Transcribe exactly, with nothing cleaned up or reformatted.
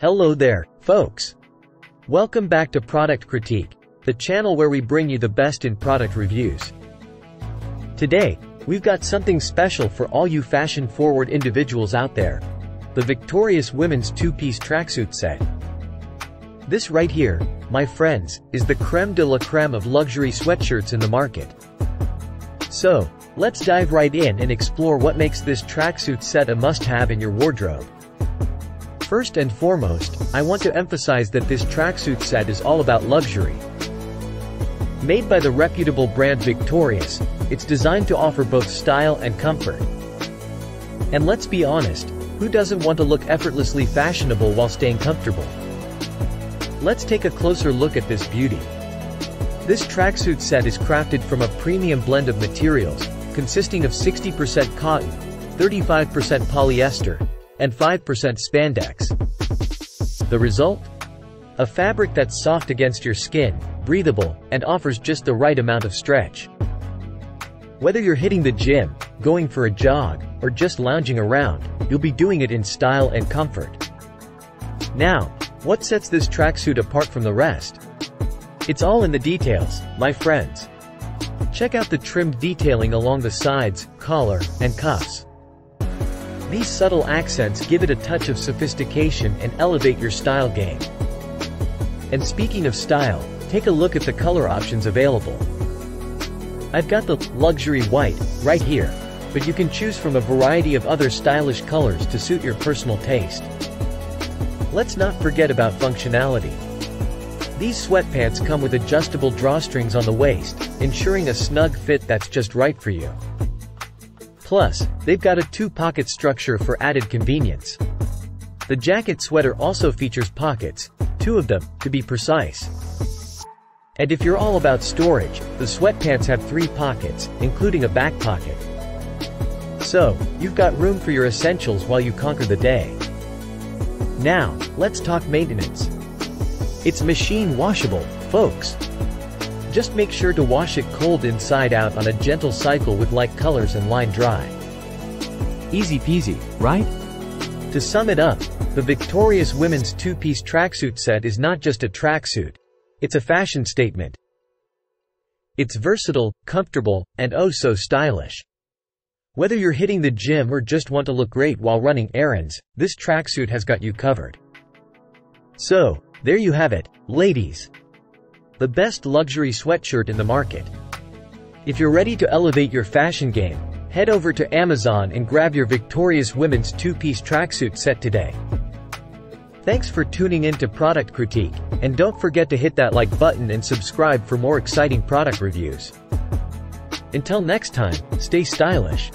Hello there, folks. Welcome back to Product Critique, the channel where we bring you the best in product reviews. Today, we've got something special for all you fashion-forward individuals out there. The Victorious women's two-piece tracksuit set. This right here, my friends, is the creme de la creme of luxury sweatshirts in the market. So, let's dive right in and explore what makes this tracksuit set a must-have in your wardrobe. First and foremost, I want to emphasize that this tracksuit set is all about luxury. Made by the reputable brand Victorious, it's designed to offer both style and comfort. And let's be honest, who doesn't want to look effortlessly fashionable while staying comfortable? Let's take a closer look at this beauty. This tracksuit set is crafted from a premium blend of materials, consisting of sixty percent cotton, thirty-five percent polyester, and five percent spandex. The result? A fabric that's soft against your skin, breathable, and offers just the right amount of stretch. Whether you're hitting the gym, going for a jog, or just lounging around, you'll be doing it in style and comfort. Now, what sets this tracksuit apart from the rest? It's all in the details, my friends. Check out the trimmed detailing along the sides, collar, and cuffs. These subtle accents give it a touch of sophistication and elevate your style game. And speaking of style, take a look at the color options available. I've got the luxury white right here, but you can choose from a variety of other stylish colors to suit your personal taste. Let's not forget about functionality. These sweatpants come with adjustable drawstrings on the waist, ensuring a snug fit that's just right for you. Plus, they've got a two-pocket structure for added convenience. The jacket sweater also features pockets, two of them, to be precise. And if you're all about storage, the sweatpants have three pockets, including a back pocket. So, you've got room for your essentials while you conquer the day. Now, let's talk maintenance. It's machine washable, folks. Just make sure to wash it cold inside out on a gentle cycle with light colors and line dry. Easy peasy, right? To sum it up, the Victorious women's two-piece tracksuit set is not just a tracksuit. It's a fashion statement. It's versatile, comfortable, and oh so stylish. Whether you're hitting the gym or just want to look great while running errands, this tracksuit has got you covered. So, there you have it, ladies. The best luxury sweatshirt in the market. If you're ready to elevate your fashion game, head over to Amazon and grab your Victorious women's two-piece tracksuit set today. Thanks for tuning in to Product Critique, and don't forget to hit that like button and subscribe for more exciting product reviews. Until next time, stay stylish.